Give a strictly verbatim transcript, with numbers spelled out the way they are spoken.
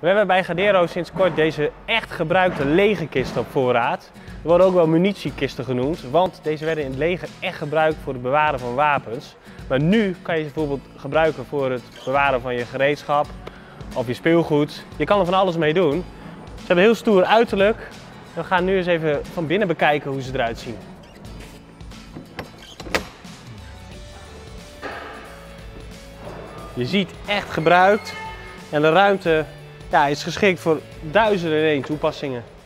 We hebben bij Gadero sinds kort deze echt gebruikte lege kisten op voorraad. Er worden ook wel munitiekisten genoemd, want deze werden in het leger echt gebruikt voor het bewaren van wapens. Maar nu kan je ze bijvoorbeeld gebruiken voor het bewaren van je gereedschap of je speelgoed. Je kan er van alles mee doen. Ze hebben heel stoer uiterlijk. We gaan nu eens even van binnen bekijken hoe ze eruit zien. Je ziet echt gebruikt en de ruimte, ja, is geschikt voor duizenden en één toepassingen.